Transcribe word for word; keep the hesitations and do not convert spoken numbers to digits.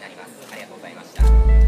になります。ありがとうございました。